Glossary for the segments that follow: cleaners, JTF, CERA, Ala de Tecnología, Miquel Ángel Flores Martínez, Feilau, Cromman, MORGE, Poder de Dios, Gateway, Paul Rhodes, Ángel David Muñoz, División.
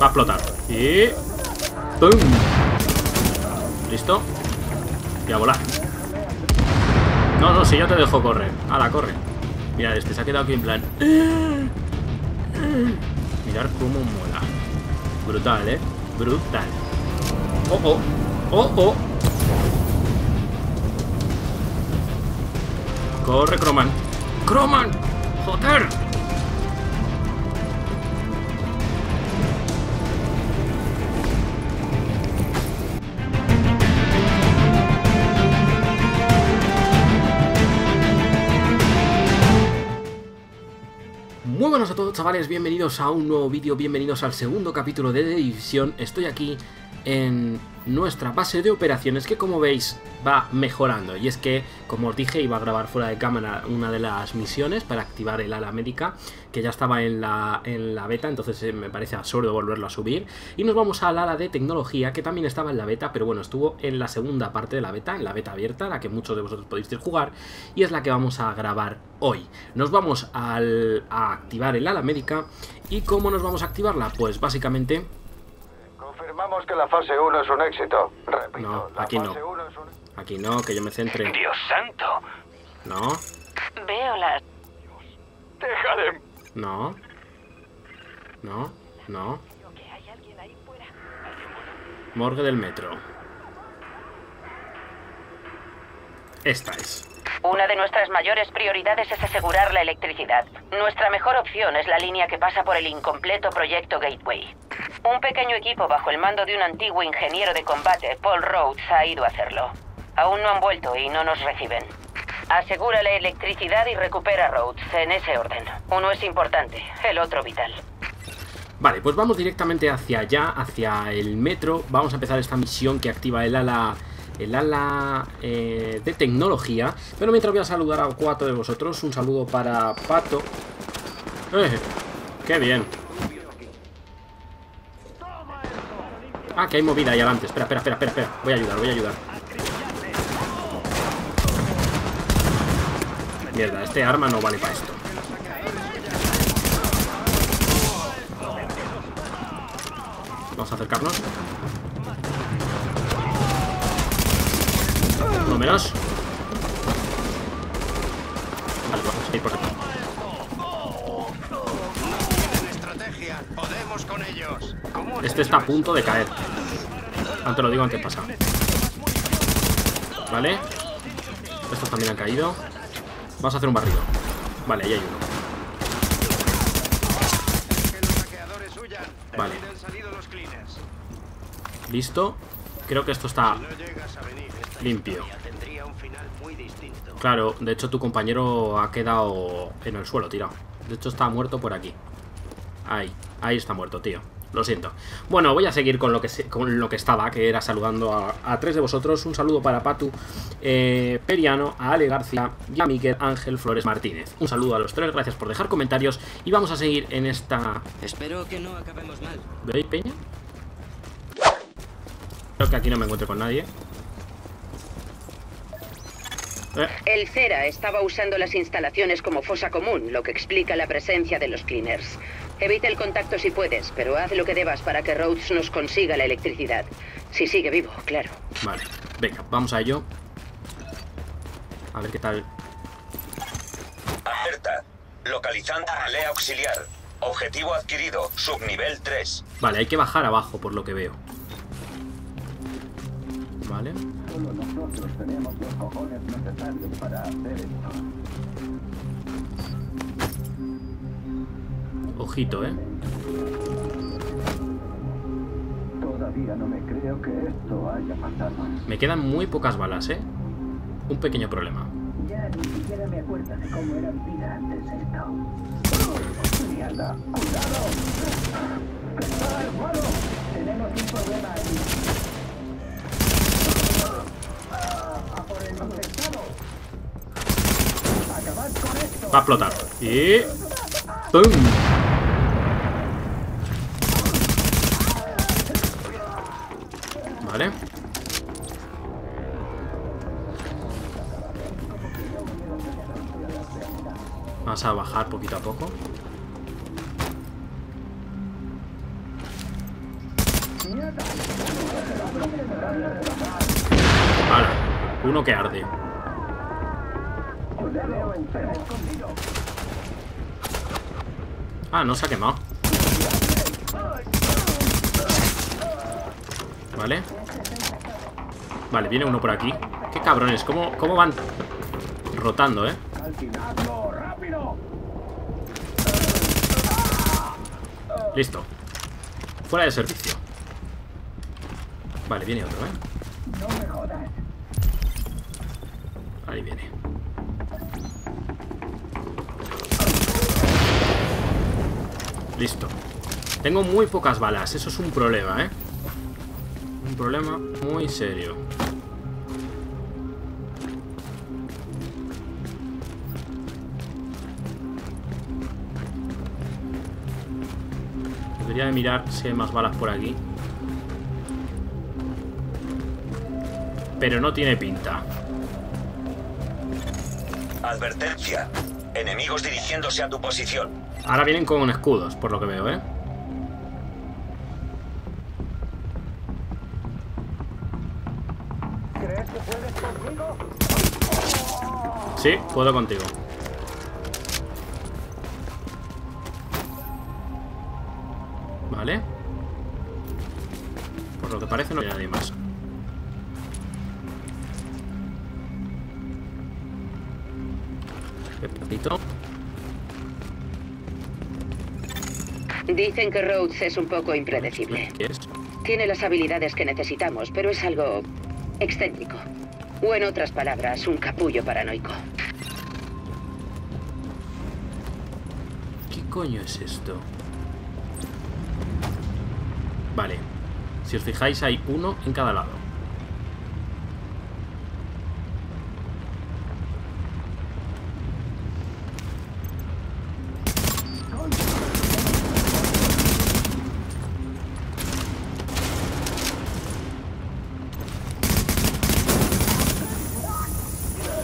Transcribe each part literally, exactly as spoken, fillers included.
va a explotar. Y... ¡pum! Listo. Y a volar. No, no, si ya te dejo correr. Ala, corre. Mira, este se ha quedado aquí en plan... Mirad cómo mola. Brutal, ¿eh? Brutal. Oh, oh. Oh, oh. Corre, Cromman. ¡Cromman! ¡Joder! Muy buenas a todos, chavales, bienvenidos a un nuevo vídeo, bienvenidos al segundo capítulo de División. Estoy aquí en nuestra base de operaciones que, como veis, va mejorando. Y es que, como os dije, iba a grabar fuera de cámara una de las misiones para activar el ala médica, que ya estaba en la, en la beta, entonces eh, me parece absurdo volverlo a subir. Y nos vamos al ala de tecnología, que también estaba en la beta, pero bueno, estuvo en la segunda parte de la beta, en la beta abierta, la que muchos de vosotros podéis ir a jugar, y es la que vamos a grabar hoy. Nos vamos al, a activar el ala médica. ¿Y cómo nos vamos a activarla? Pues básicamente... Confirmamos que la fase uno es un éxito. Repito, no, aquí no. Aquí no, que yo me centre. ¡Dios santo! No. Veo las... ¡Deja de... No. No, no. Morgue del metro. Esta es. Una de nuestras mayores prioridades es asegurar la electricidad. Nuestra mejor opción es la línea que pasa por el incompleto proyecto Gateway. Un pequeño equipo bajo el mando de un antiguo ingeniero de combate, Paul Rhodes, ha ido a hacerlo. Aún no han vuelto y no nos reciben. Asegura la electricidad y recupera a Rhodes, en ese orden. Uno es importante, el otro vital. Vale, pues vamos directamente hacia allá, hacia el metro. Vamos a empezar esta misión que activa el ala... el ala eh, de tecnología. Pero mientras voy a saludar a cuatro de vosotros. Un saludo para Pato. Eh, ¡Qué bien! Ah, que hay movida ahí adelante. Espera, espera, espera, espera, espera. Voy a ayudar, voy a ayudar. Mierda, este arma no vale para esto. Vamos a acercarnos. Uno menos. Vale, vamos a ir por aquí. Este está a punto de caer. Antes lo digo, antes pasa. Vale. Estos también han caído. Vamos a hacer un barrido. Vale, ahí hay uno. Vale. Listo. Creo que esto está limpio. Claro, de hecho tu compañero ha quedado en el suelo tirado. De hecho está muerto por aquí. Ahí, ahí está muerto, tío. Lo siento. Bueno, voy a seguir con lo que, con lo que estaba, que era saludando a, a tres de vosotros. Un saludo para Patu eh, Periano, a Ale García y a Miquel Ángel Flores Martínez. Un saludo a los tres, gracias por dejar comentarios. Y vamos a seguir en esta... Espero que no acabemos mal. ¿Veis, peña? Creo que aquí no me encuentro con nadie. Eh. El CERA estaba usando las instalaciones como fosa común, lo que explica la presencia de los cleaners. Evita el contacto si puedes, pero haz lo que debas para que Rhodes nos consiga la electricidad. Si sigue vivo, claro. Vale, venga, vamos a ello. A ver qué tal. Alerta. Localizando relé auxiliar. Objetivo adquirido, subnivel tres. Vale, hay que bajar abajo, por lo que veo. Vale. Solo nosotros tenemos los cojones necesarios para hacer esto. Ojito, ¿eh? Todavía no me creo que esto haya pasado. Me quedan muy pocas balas, ¿eh? Un pequeño problema. Ya ni siquiera me acuerdo de cómo era mi vida antes de esto. ¡Mierda! ¡Cuidado! ¡Prepara el fuego! ¡Tenemos un problema ahí! ¡A por el infectado! ¡Acabad con esto! Va a explotar. Y... ¡pum! Vale. Vamos a bajar poquito a poco. Vale, uno que arde. Ah, no se ha quemado. Vale. Vale, viene uno por aquí. Qué cabrones, cómo, cómo van rotando, eh. Listo. Fuera de servicio. Vale, viene otro, eh. Ahí viene. Listo. Tengo muy pocas balas. Eso es un problema, eh. Un problema muy serio. Debería de mirar si hay más balas por aquí. Pero no tiene pinta. Advertencia. Enemigos dirigiéndose a tu posición. Ahora vienen con escudos, por lo que veo, ¿eh? ¿Crees que puedes conmigo? Sí, puedo contigo. Vale. Por lo que parece no hay nadie más. Dicen que Rhodes es un poco impredecible. Tiene las habilidades que necesitamos, pero es algo excéntrico. O en otras palabras, un capullo paranoico. ¿Qué coño es esto? Vale. Si os fijáis, hay uno en cada lado.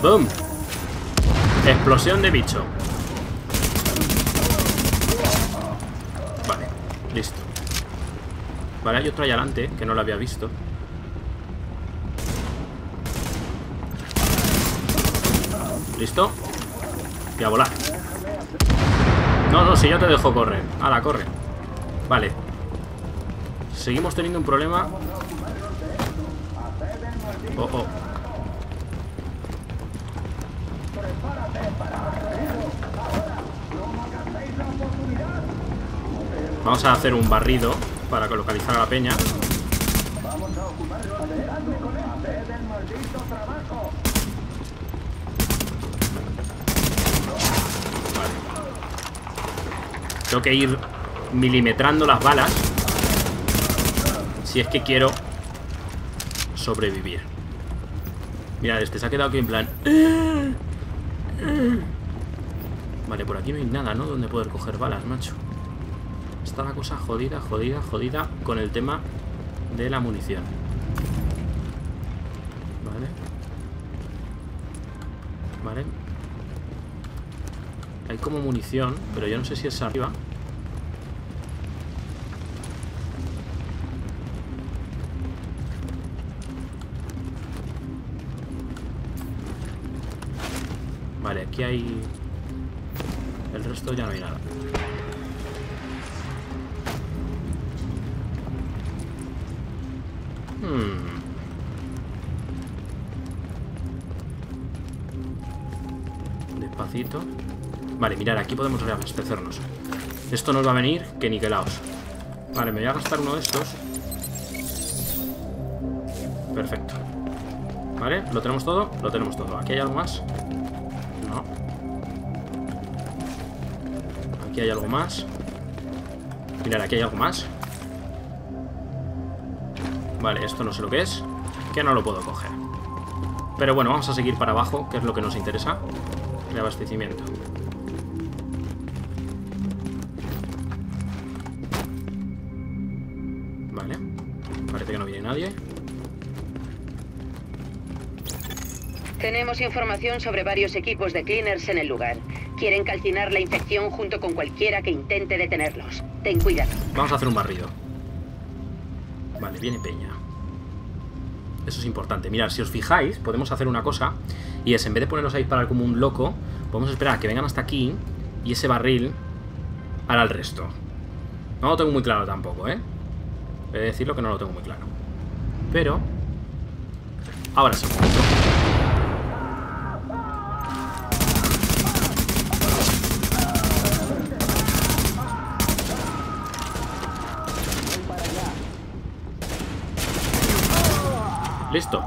¡Boom! Explosión de bicho. Vale, listo. Vale, hay otro allá adelante, que no lo había visto. ¿Listo? Y a volar. No, no, si yo te dejo correr. Ala, corre. Vale. Seguimos teniendo un problema. Oh, oh. Vamos a hacer un barrido para localizar a la peña. Vale. Tengo que ir milimetrando las balas si es que quiero sobrevivir. Mirad, este se ha quedado aquí en plan... Vale, por aquí no hay nada, ¿no? Donde poder coger balas, macho. Está la cosa jodida, jodida, jodida con el tema de la munición. Vale. Vale. Hay como munición, pero yo no sé si es arriba. Vale, aquí hay... El resto ya no hay nada. Despacito. Vale, mirad, aquí podemos reabastecernos. Esto nos va a venir que niquelaos. Vale, me voy a gastar uno de estos. Perfecto. Vale, ¿lo tenemos todo? Lo tenemos todo. ¿Aquí hay algo más? No. Aquí hay algo más. Mirad, aquí hay algo más. Vale, esto no sé lo que es, que no lo puedo coger. Pero bueno, vamos a seguir para abajo, que es lo que nos interesa. El abastecimiento. Vale. Parece que no viene nadie. Tenemos información sobre varios equipos de cleaners en el lugar. Quieren calcinar la infección junto con cualquiera que intente detenerlos. Ten cuidado. Vamos a hacer un barrido. Vale, viene peña. Eso es importante. Mirad, si os fijáis, podemos hacer una cosa. Y es, en vez de ponernos a disparar como un loco, podemos esperar a que vengan hasta aquí. Y ese barril hará el resto. No lo tengo muy claro tampoco, ¿eh? He de decirlo que no lo tengo muy claro. Pero ahora sí. Listo.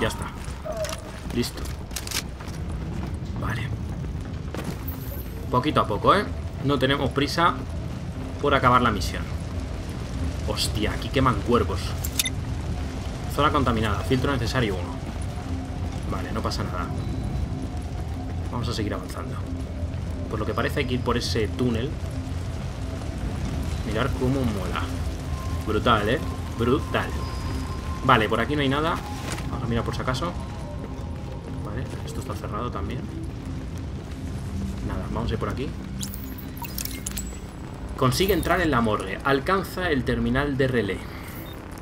Ya está. Listo. Vale. Poquito a poco, ¿eh? No tenemos prisa por acabar la misión. Hostia, aquí queman cuerpos. Zona contaminada, filtro necesario uno. Vale, no pasa nada. Vamos a seguir avanzando. Por lo que parece hay que ir por ese túnel. Mirad cómo mola. Brutal, ¿eh? Brutal. Vale, por aquí no hay nada. Vamos a mirar por si acaso. Vale, esto está cerrado también. Nada, vamos a ir por aquí. Consigue entrar en la morgue. Alcanza el terminal de relé.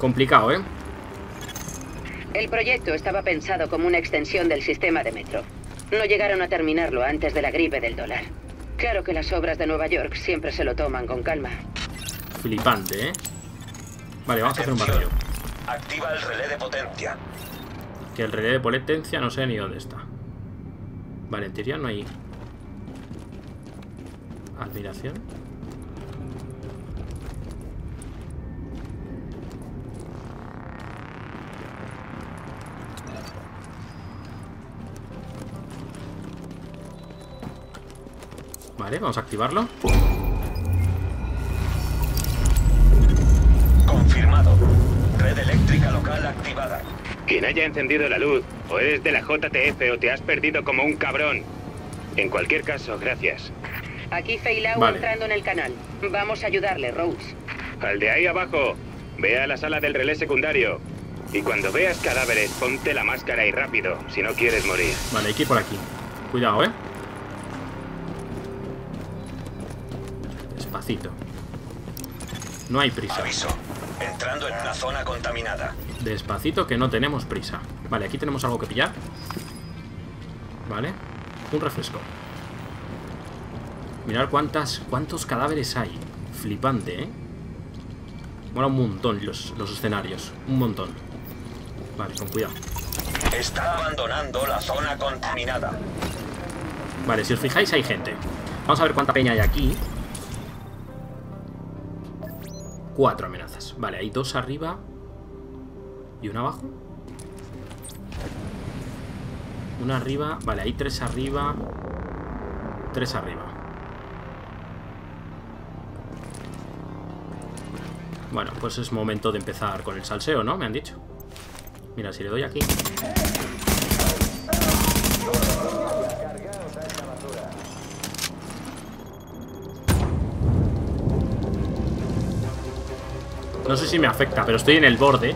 Complicado, ¿eh? El proyecto estaba pensado como una extensión del sistema de metro. No llegaron a terminarlo antes de la gripe del dólar. Claro que las obras de Nueva York siempre se lo toman con calma. Flipante, ¿eh? Vale, vamos Atención. a hacer un barrio. Activa el relé de potencia. Que el relé de potencia no sé ni dónde está. Vale, en teoría no hay... Admiración. Vale, vamos a activarlo. Confirmado. Red eléctrica local activada. Quien haya encendido la luz, o eres de la J T F o te has perdido como un cabrón. En cualquier caso, gracias. Aquí Feilau vale. entrando en el canal. Vamos a ayudarle, Rose. Al de ahí abajo. Ve a la sala del relé secundario. Y cuando veas cadáveres, ponte la máscara y rápido, si no quieres morir. Vale, hay que ir por aquí. Cuidado, ¿eh? Despacito. No hay prisa. Aviso. Entrando en una zona contaminada. Despacito, que no tenemos prisa. Vale, aquí tenemos algo que pillar. Vale. Un refresco. Mirad cuántas, cuántos cadáveres hay. Flipante, ¿eh? Mola un montón los, los escenarios. Un montón. Vale, con cuidado. Está abandonando la zona contaminada. Vale, si os fijáis hay gente. Vamos a ver cuánta peña hay aquí. Cuatro amenazas. Vale, hay dos arriba. Y una abajo. Una arriba. Vale, hay tres arriba. Tres arriba. Bueno, pues es momento de empezar con el salseo, ¿no? Me han dicho. Mira, si le doy aquí. No sé si me afecta, pero estoy en el borde.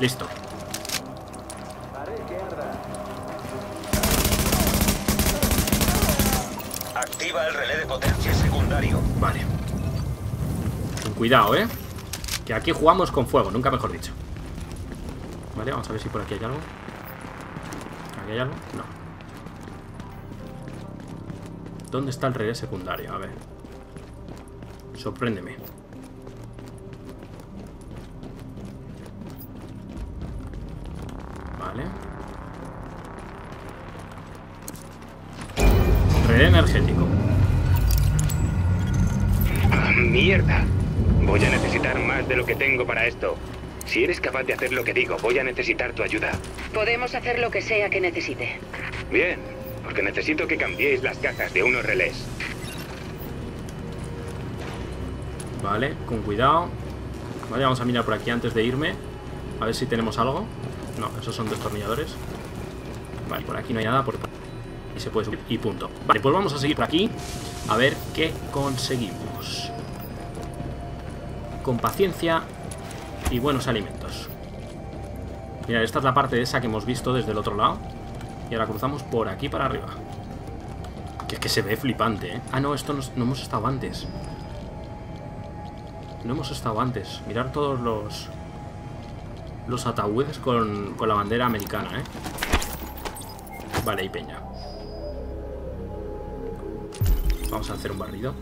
Listo. Activa el relé de potencia secundario. Vale. Con cuidado, ¿eh? Que aquí jugamos con fuego, nunca mejor dicho. Vale, vamos a ver si por aquí hay algo. ¿Aquí hay algo? No. ¿Dónde está el relé secundario? A ver. Sorpréndeme. Vale. Relé energético. Ah, mierda. Voy a necesitar más de lo que tengo para esto. Si eres capaz de hacer lo que digo, voy a necesitar tu ayuda. Podemos hacer lo que sea que necesite. Bien, porque necesito que cambiéis las cajas de unos relés. Vale, con cuidado. Vale, vamos a mirar por aquí antes de irme. A ver si tenemos algo. No, esos son destornilladores. Vale, por aquí no hay nada por... Y se puede subir y punto. Vale, pues vamos a seguir por aquí. A ver qué conseguimos. con paciencia y buenos alimentos. Mirad, esta es la parte de esa que hemos visto desde el otro lado. Y ahora cruzamos por aquí para arriba. Que es que se ve flipante, ¿eh? Ah, no, esto no, no hemos estado antes. No hemos estado antes. Mirad todos los... Los ataúdes con, con la bandera americana, ¿eh? Vale, y peña. Vamos a hacer un barrido.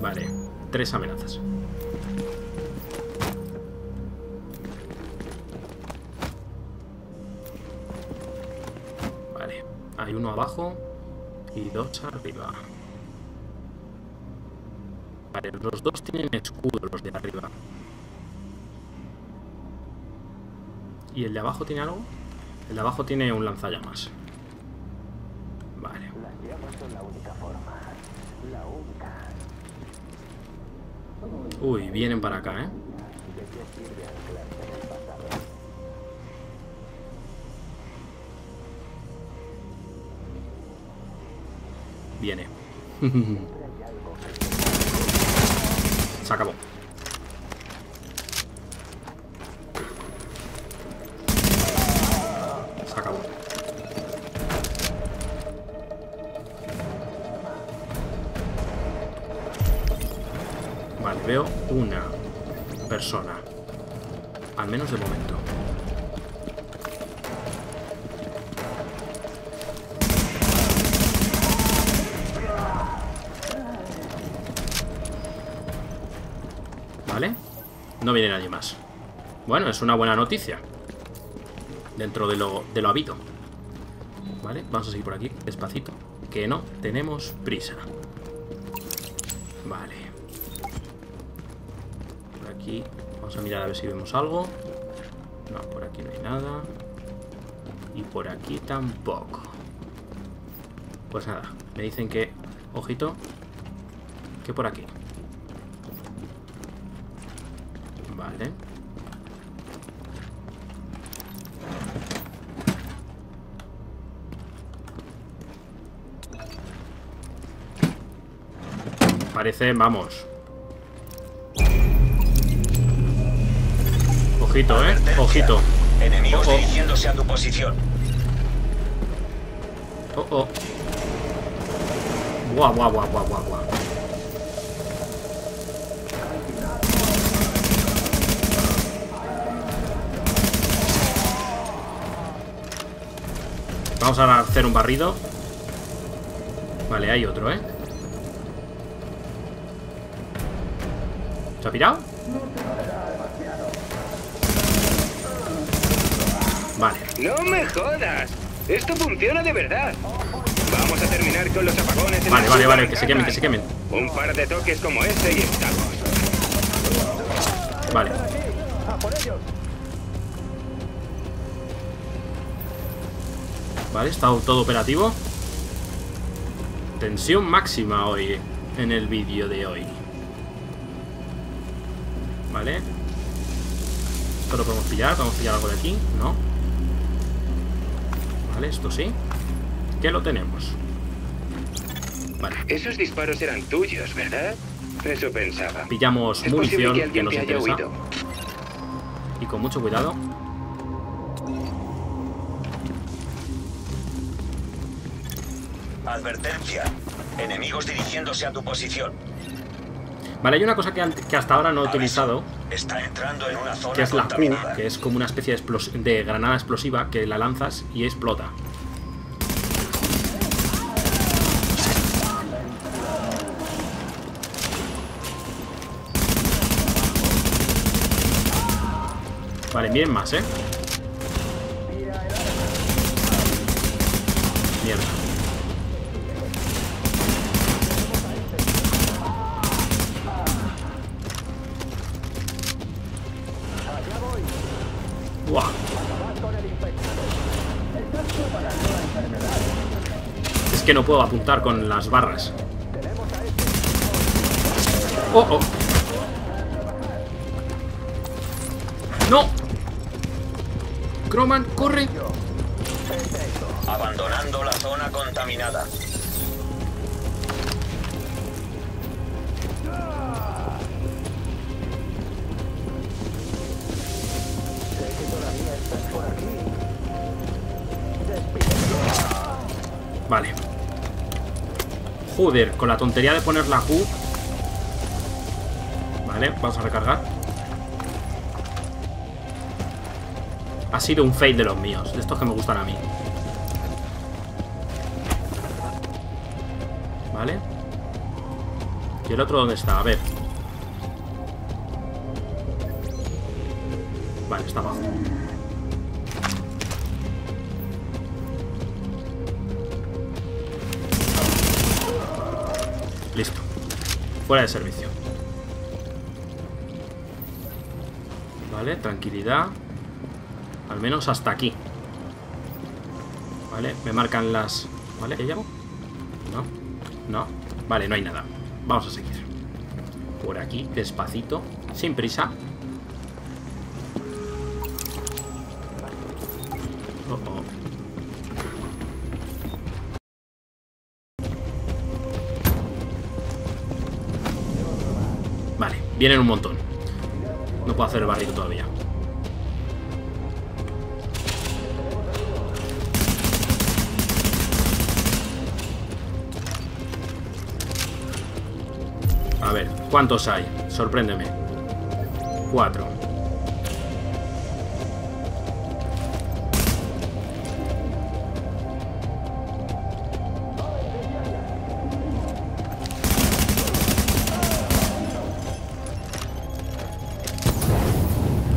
Vale, tres amenazas. Vale, hay uno abajo y dos arriba. Vale, los dos tienen escudo, los de arriba. ¿Y el de abajo tiene algo? El de abajo tiene un lanzallamas. Vale. Las llamas son la única forma. La única. Uy, vienen para acá, ¿eh? Viene. Se acabó. Veo una persona, al menos de momento. Vale, no viene nadie más. Bueno, es una buena noticia dentro de lo, de lo habido. Vale, vamos a seguir por aquí, despacito, que no tenemos prisa. Vale. Y vamos a mirar a ver si vemos algo. No, por aquí no hay nada. Y por aquí tampoco. Pues nada, me dicen que... Ojito. Que por aquí. Vale. Parece, vamos... Ojito, eh. Ojito. Enemigos oh, oh. dirigiéndose a tu posición. Oh, oh. Guau, guau, guau, guau, guau, guau. Vamos a hacer un barrido. Vale, hay otro, eh. ¿Se ha pirado? Vale. No me jodas. Esto funciona de verdad. Vamos a terminar con los apagones. En vale, vale, vale, que se quemen, que se quemen. Un par de toques como este y estamos. Vale. Vale, está todo operativo. Tensión máxima hoy en el vídeo de hoy. Vale. Esto lo podemos pillar, vamos a pillar algo de aquí, ¿no? Vale, esto sí. Que lo tenemos. Vale. Esos disparos eran tuyos, ¿verdad? Eso pensaba. Pillamos munición que, que nos interesa. Oído. Y con mucho cuidado. Advertencia. Enemigos dirigiéndose a tu posición. Vale, hay una cosa que, que hasta ahora no he utilizado. Está entrando en una zona que es la Q, que es como una especie de, de granada explosiva que la lanzas y explota. Vale, miren más, eh. Mierda. Que no puedo apuntar con las barras. Oh, oh. No. Cromman, corre. Abandonando la zona contaminada. Joder, con la tontería de poner la Q. Vale, vamos a recargar. Ha sido un fail de los míos, de estos que me gustan a mí. Vale. ¿Y el otro dónde está? A ver. Vale, está abajo. Listo. Fuera de servicio. Vale, tranquilidad. Al menos hasta aquí. Vale, me marcan las... ¿Vale? ¿Qué llamo? No. No. Vale, no hay nada. Vamos a seguir. Por aquí, despacito. Sin prisa. Oh, oh. Vale, vienen un montón. No puedo hacer el barrido todavía. A ver, ¿cuántos hay? Sorpréndeme. Cuatro.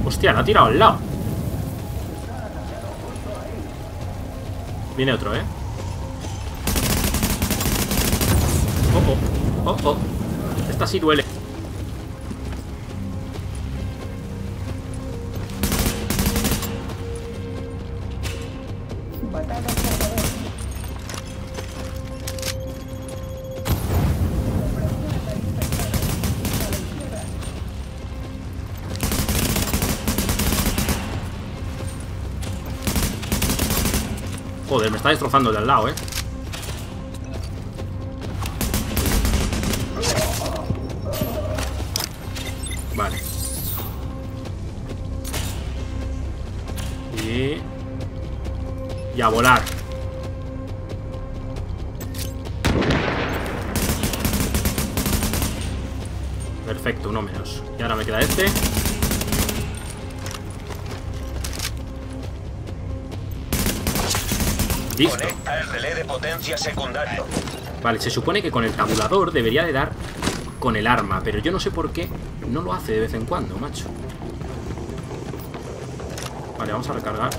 Hostia, la ha tirado al lado. Viene otro, ¿eh? Oh, oh. Oh, oh. Esta sí duele. Joder, me está destrozando el de al lado, eh. Vale. Y... y a volar. Perfecto, uno menos. Y ahora me queda este. Listo. Conecta el relé de potencia secundario. Vale, se supone que con el tabulador debería de dar con el arma, pero yo no sé por qué no lo hace de vez en cuando, macho. Vale, vamos a recargar.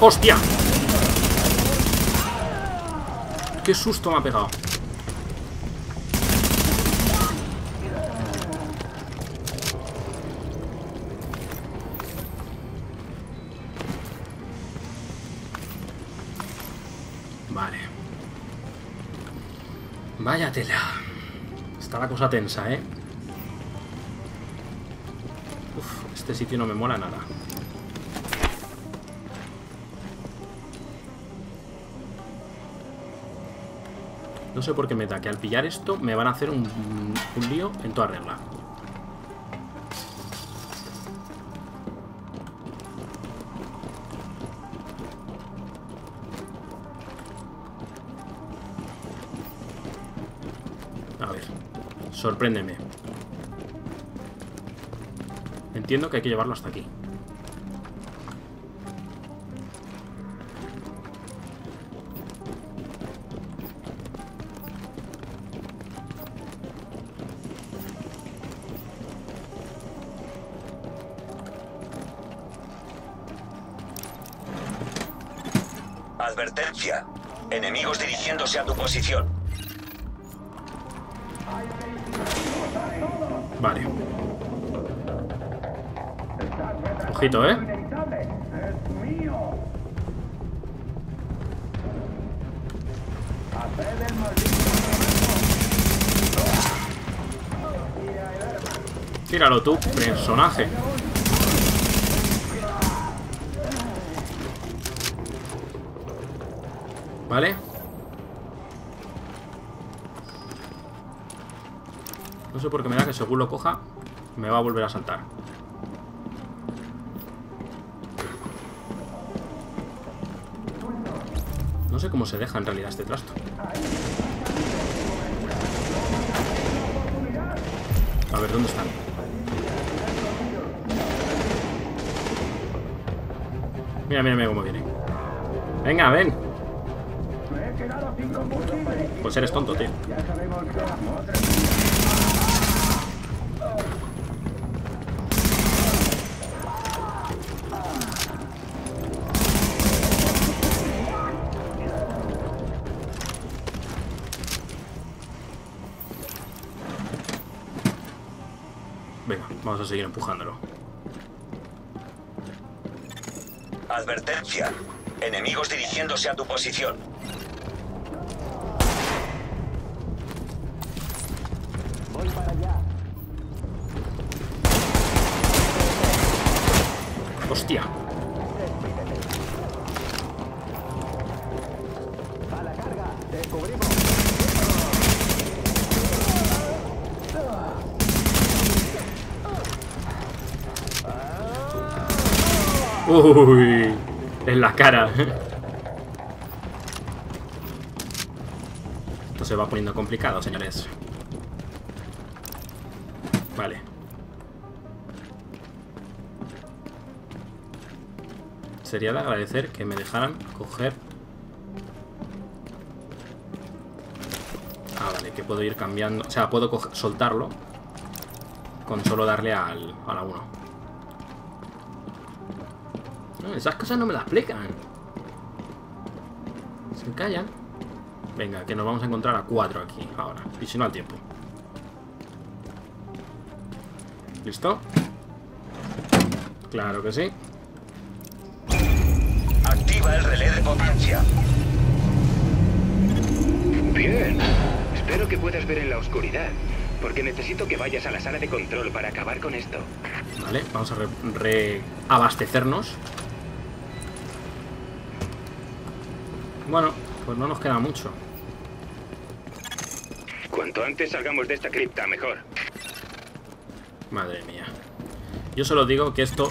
¡Hostia! ¡Qué susto me ha pegado! Vale. Vaya tela. Está la cosa tensa, ¿eh? Uf, este sitio no me mola nada. No sé por qué me da que al pillar esto me van a hacer un, un lío en toda regla. Sorpréndeme. Entiendo que hay que llevarlo hasta aquí. Advertencia. Enemigos dirigiéndose a tu posición. Vale. Ojito, ¿eh? Tíralo tú, personaje. Vale. No sé por qué me da que según lo coja me va a volver a saltar. No sé cómo se deja en realidad este trasto. A ver, ¿dónde están? Mira, mira, mira cómo vienen. Venga, ven. Pues eres tonto, tío. Venga, vamos a seguir empujándolo. Advertencia. Enemigos dirigiéndose a tu posición. Voy para allá. Hostia. A la carga, te cubrimos. Uy, en la cara. Esto se va poniendo complicado, señores. Vale. Sería de agradecer que me dejaran coger. Ah, vale, que puedo ir cambiando. O sea, puedo soltarlo con solo darle al, a la uno. Esas cosas no me las explican. Se callan. Venga, que nos vamos a encontrar a cuatro aquí ahora. Y si no, al tiempo. ¿Listo? Claro que sí. Activa el relé de potencia. Bien. Espero que puedas ver en la oscuridad, porque necesito que vayas a la sala de control para acabar con esto. Vale, vamos a reabastecernos. Re Bueno, pues no nos queda mucho. Cuanto antes salgamos de esta cripta, mejor. Madre mía. Yo solo digo que esto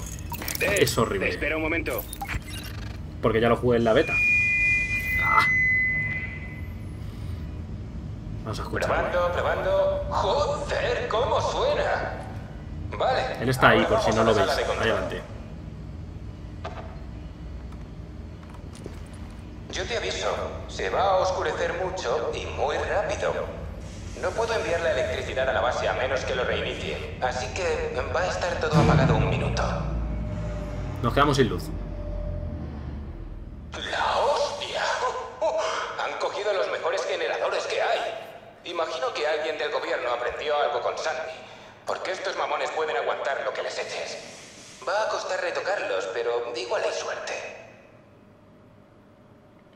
eh, es horrible. Te espera un momento. Porque ya lo jugué en la beta. Ah. Vamos a escuchar. Probando, probando. Joder, cómo suena. Vale. Él está ahí, por si no lo veis. Adelante. Yo te aviso, se va a oscurecer mucho y muy rápido. No puedo enviar la electricidad a la base a menos que lo reinicie, así que va a estar todo apagado un minuto. Nos quedamos sin luz. ¡La hostia! Han cogido los mejores generadores que hay. Imagino que alguien del gobierno aprendió algo con Sandy, porque estos mamones pueden aguantar lo que les eches. Va a costar retocarlos, pero igual hay suerte.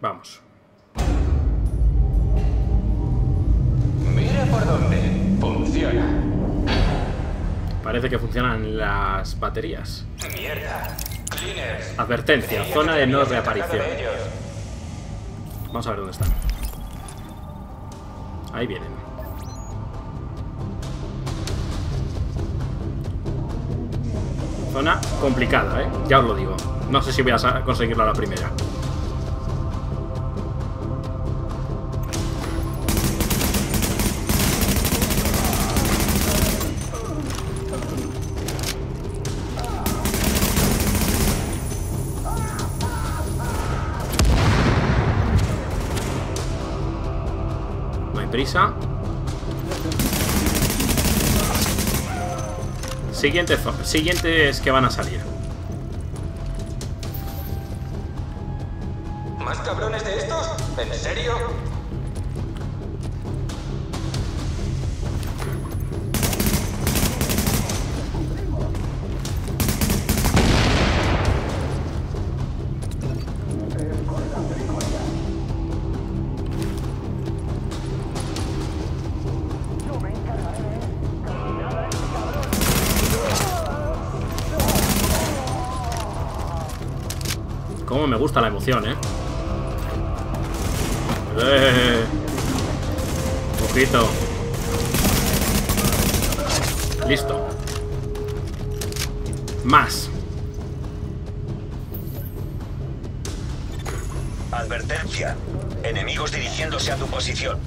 Vamos. Mira por dónde. Funciona. Parece que funcionan las baterías. Mierda. Cleaners. Advertencia. Zona de no reaparición. Vamos a ver dónde están. Ahí vienen. Zona complicada, ¿eh? Ya os lo digo. No sé si voy a conseguirlo a la primera. Prisa. Siguiente zona. Siguientes que van a salir. ¿Más cabrones de estos? ¿En serio? Me gusta la emoción, ¿eh? eh. Ojito. Listo. Más. Advertencia. Enemigos dirigiéndose a tu posición.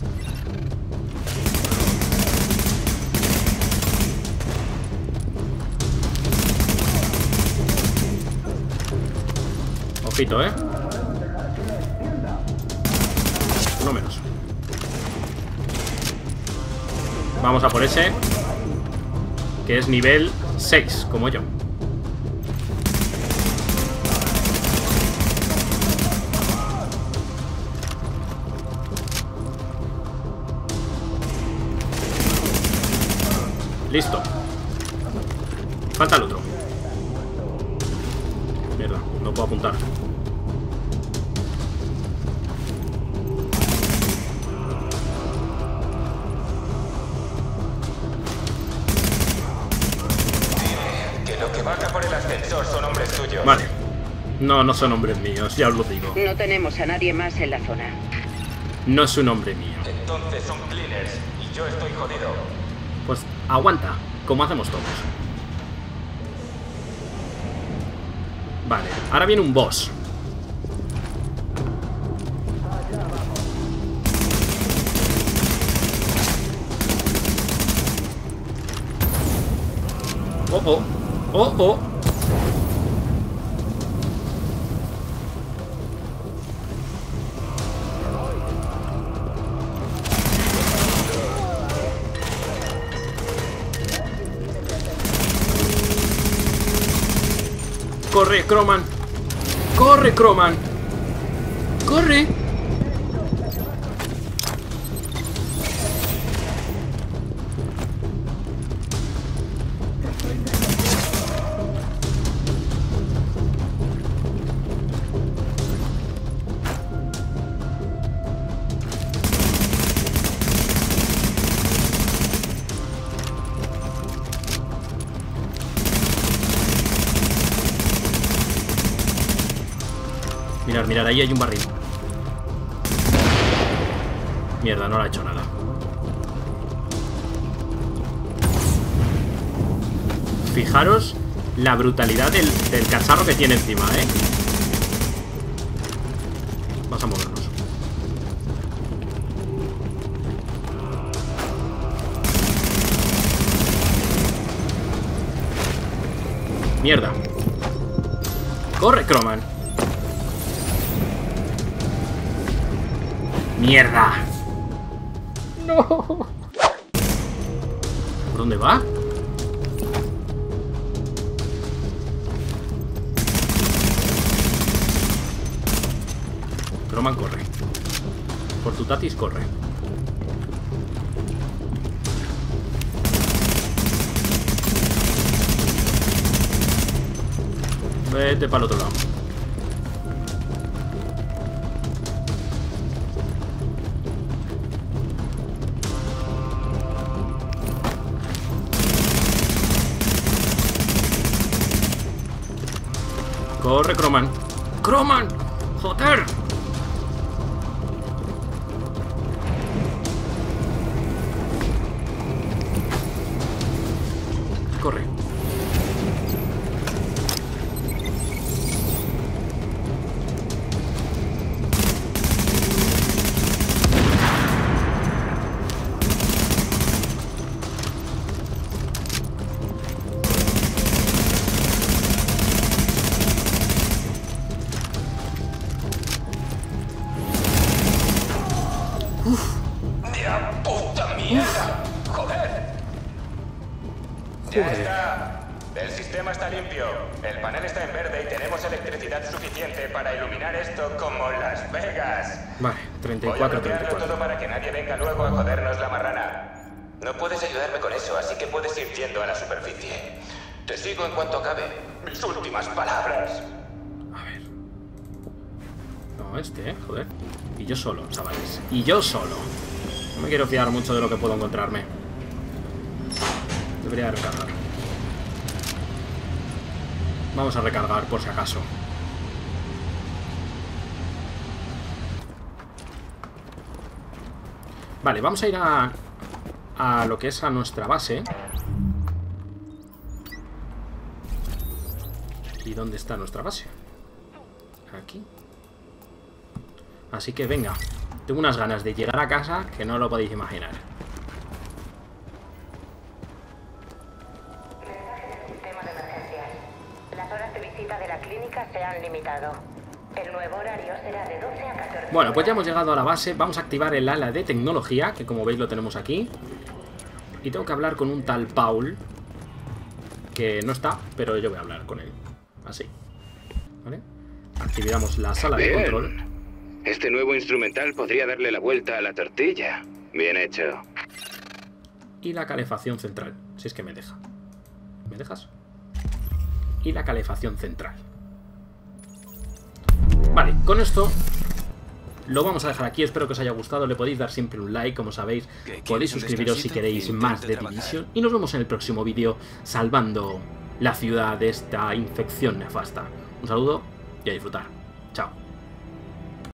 Ojito, ¿eh? Uno menos. Vamos a por ese, que es nivel seis, como yo. Listo. Falta el otro. Mierda, no puedo apuntar. Que los que bajan por el ascensor son hombres tuyos. Vale. No, no son hombres míos, ya os lo digo. No tenemos a nadie más en la zona. No es un hombre mío. Entonces son cleaners y yo estoy jodido. Pues aguanta, como hacemos todos. Vale, ahora viene un boss. Oh, oh, oh, oh. Corre, Cromman. Corre, Cromman. Corre. Mirad, mirad, ahí hay un barril. Mierda, no le ha hecho nada. Fijaros la brutalidad del, del cacharro que tiene encima, ¿eh? Vamos a movernos. Mierda. Corre, Cromman. ¡Mierda! ¡No! ¿Por dónde va? Cromman, corre. Por tu tatis, corre. Vete para el otro lado. Corre, Cromman. ¡Cromman! ¡Joder! Corre. Vale, treinta y cuatro, treinta y cuatro. Todo para que nadie venga luego a jodernos la marrana. No puedes ayudarme con eso, así que puedes ir yendo a la superficie. Te sigo en cuanto acabe. Mis últimas palabras. A ver. No, este, ¿eh? Joder. Y yo solo, chavales. Y yo solo. No me quiero fiar mucho de lo que puedo encontrarme. Debería recargar. Vamos a recargar por si acaso. Vale, vamos a ir a, a lo que es a nuestra base. ¿Y dónde está nuestra base? Aquí. Así que venga, tengo unas ganas de llegar a casa que no lo podéis imaginar. Mensaje del sistema de emergencias. Las horas de visita de la clínica se han limitado. El nuevo horario será de doce a catorce. Bueno, pues ya hemos llegado a la base. Vamos a activar el ala de tecnología, que como veis lo tenemos aquí. Y tengo que hablar con un tal Paul, que no está, pero yo voy a hablar con él. Así. ¿Vale? Activamos la sala Bien. de control. Este nuevo instrumental podría darle la vuelta a la tortilla. Bien hecho. Y la calefacción central, si es que me deja. ¿Me dejas? Y la calefacción central. Vale, con esto lo vamos a dejar aquí. Espero que os haya gustado. Le podéis dar siempre un like, como sabéis. Podéis suscribiros si queréis más de División. Y nos vemos en el próximo vídeo salvando la ciudad de esta infección nefasta. Un saludo y a disfrutar. Chao.